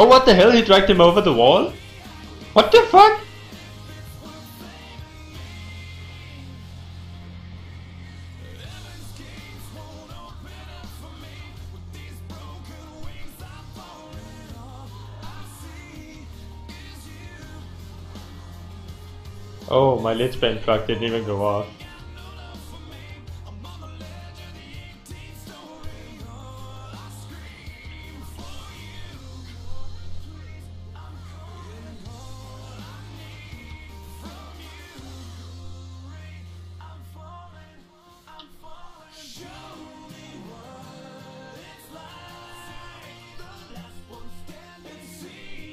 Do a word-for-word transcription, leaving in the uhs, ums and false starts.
Oh, what the hell? He dragged him over the wall? What the fuck? Oh, my lid span plug didn't even go off.